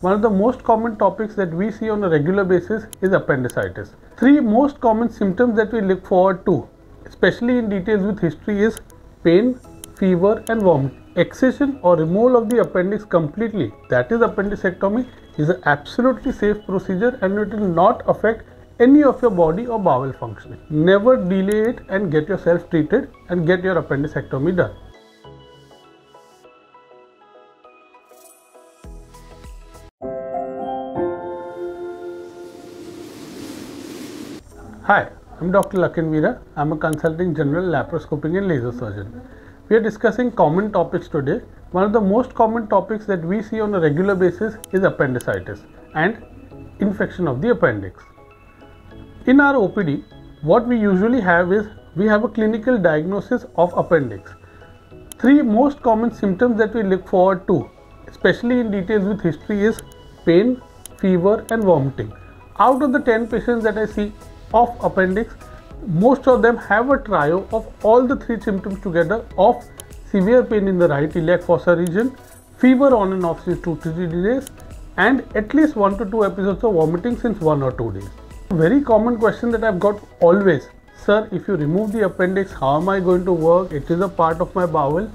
One of the most common topics that we see on a regular basis is appendicitis. Three most common symptoms that we look forward to, especially in details with history, is pain, fever and vomiting. Excision or removal of the appendix completely, that is appendicectomy, is an absolutely safe procedure and it will not affect any of your body or bowel functioning. Never delay it and get yourself treated and get your appendicectomy done. Hi, I'm Dr. Lakin Vira. I'm a consulting general laparoscopic and laser surgeon. We are discussing common topics today. One of the most common topics that we see on a regular basis is appendicitis and infection of the appendix. In our OPD, what we usually have is we have a clinical diagnosis of appendix. Three most common symptoms that we look forward to, especially in details with history, is pain, fever and vomiting. Out of the 10 patients that I see of appendix, most of them have a trio of all the three symptoms together of severe pain in the right iliac fossa region, fever on and off since 2-3 days, and at least 1 to 2 episodes of vomiting since 1 or 2 days. A very common question that I've got always, sir, if you remove the appendix, how am I going to work? It is a part of my bowel.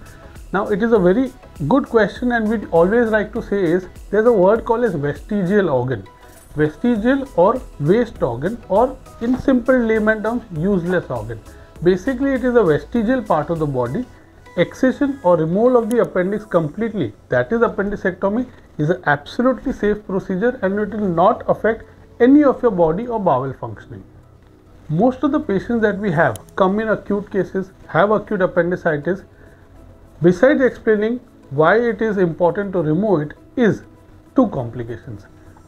Now, it is a very good question and we always like to say is, there's a word called as vestigial organ. Vestigial or waste organ, or in simple layman terms, useless organ. Basically, it is a vestigial part of the body. Excision or removal of the appendix completely, that is appendicectomy, is an absolutely safe procedure and it will not affect any of your body or bowel functioning. Most of the patients that we have come in acute cases, have acute appendicitis. Besides explaining why it is important to remove it, is two complications.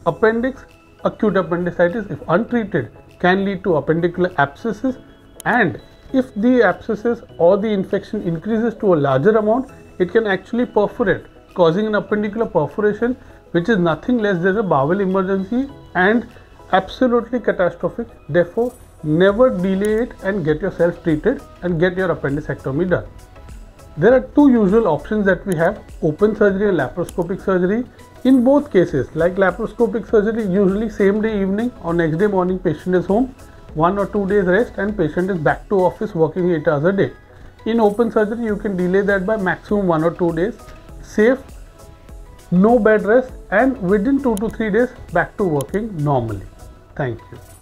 Appendix, acute appendicitis, if untreated, can lead to appendicular abscesses, and if the abscesses or the infection increases to a larger amount, it can actually perforate, causing an appendicular perforation, which is nothing less than a bowel emergency and absolutely catastrophic. Therefore, never delay it and get yourself treated and get your appendicectomy done. There are two usual options that we have, open surgery and laparoscopic surgery. In both cases, like laparoscopic surgery, usually same day evening or next day morning patient is home, 1 or 2 days rest and patient is back to office working 8 hours a day. In open surgery, you can delay that by maximum 1 or 2 days, safe, no bed rest, and within 2 to 3 days back to working normally. Thank you.